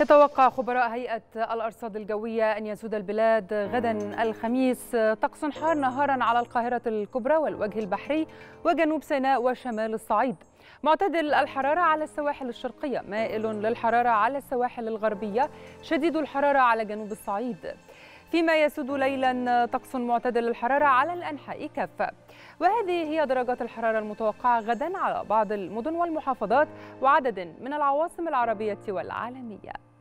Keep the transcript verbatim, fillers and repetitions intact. يتوقع خبراء هيئة الأرصاد الجوية أن يسود البلاد غدا الخميس طقس حار نهارا على القاهرة الكبرى والوجه البحري وجنوب سيناء وشمال الصعيد، معتدل الحرارة على السواحل الشرقية، مائل للحرارة على السواحل الغربية، شديد الحرارة على جنوب الصعيد. فيما يسود ليلا طقس معتدل الحرارة على الأنحاء كافة. وهذه هي درجات الحرارة المتوقعة غدا على بعض المدن والمحافظات وعدد من العواصم العربية والعالمية.